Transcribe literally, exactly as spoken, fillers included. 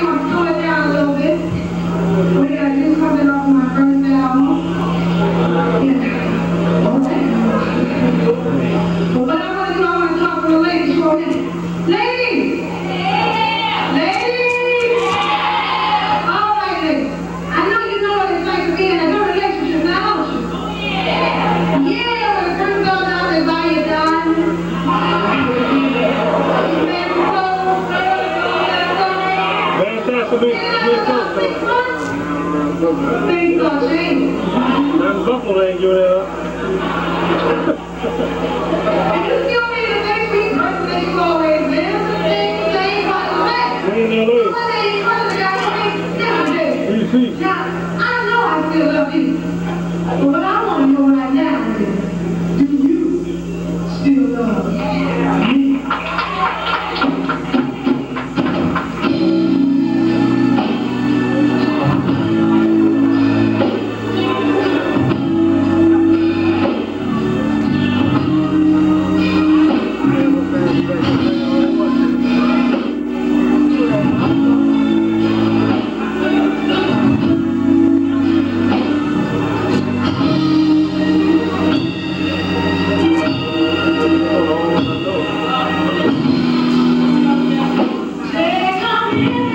gonna slow it down a little bit. We're gonna do something off my first album. Yeah. Okay. But what I want to do, I want to talk to the ladies for a minute. Ladies! Yeah. Ladies! Yeah. All right, ladies. I know you know what it's like to be in a good relationship now. Yeah. Yeah, when a person goes out there by your dime. Things are changing. That buffalo ain't giving it up. And you still be the same person that you've always been. Things change by the way. One day you must have got changed differently. Now, I know I still love you. But what I want to know right now is, do you still love me? Yeah.